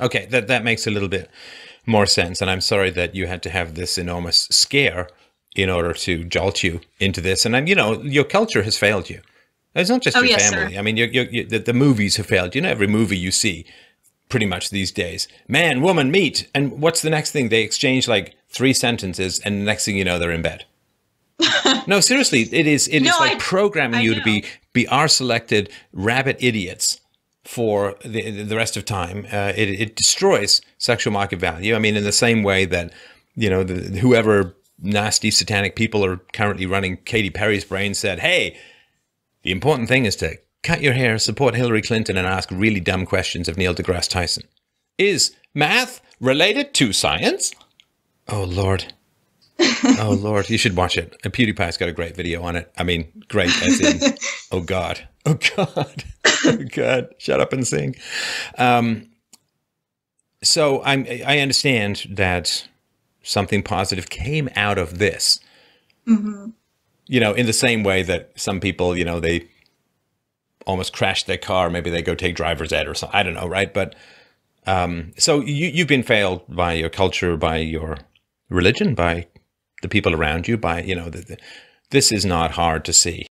Okay, that makes a little bit more sense. And I'm sorry that you had to have this enormous scare in order to jolt you into this. And, you know, your culture has failed you. It's not just your family. Sir. I mean, the movies have failed. You know, every movie you see pretty much these days, man, woman, meet. And what's the next thing? They exchange like 3 sentences and the next thing you know, they're in bed. No, seriously, it is like programming you to be R-selected rabbit idiots for the rest of time. It destroys sexual market value. I mean, in the same way that, you know, whoever nasty satanic people are currently running Katy Perry's brain said, hey, the important thing is to cut your hair, support Hillary Clinton, and ask really dumb questions of Neil deGrasse Tyson. Is math related to science? Oh, Lord. Oh, Lord. You should watch it. And PewDiePie's got a great video on it. I mean, great as in, oh, God. Oh, God. Oh, God. Shut up and sing. So I understand that something positive came out of this. Mm-hmm. You know, in the same way that some people, you know, they almost crash their car. Maybe they go take driver's ed or something. I don't know, right? But so you've been failed by your culture, by your religion, by the people around you, by, you know, this is not hard to see.